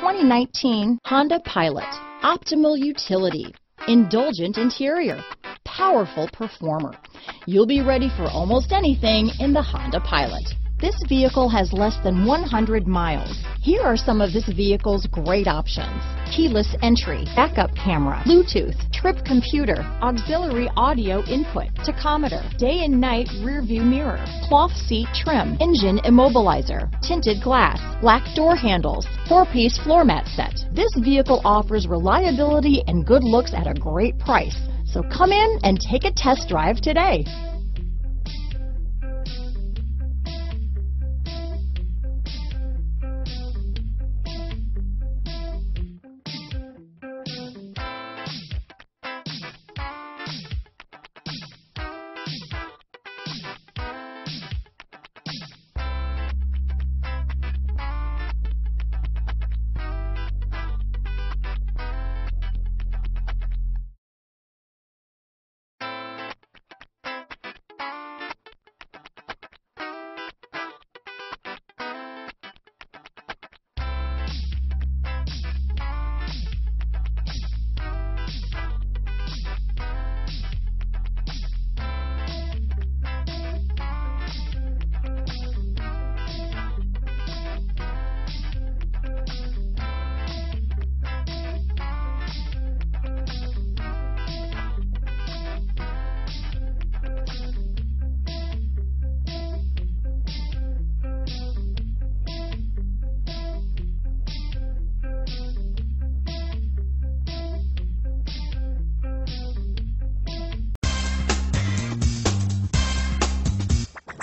2019 Honda Pilot. Optimal utility, indulgent interior, powerful performer. You'll be ready for almost anything in the Honda Pilot. This vehicle has less than 100 miles. Here are some of this vehicle's great options: keyless entry, backup camera, Bluetooth, trip computer, auxiliary audio input, tachometer, day and night rear view mirror, cloth seat trim, engine immobilizer, tinted glass, black door handles, 4-piece floor mat set. This vehicle offers reliability and good looks at a great price. So come in and take a test drive today.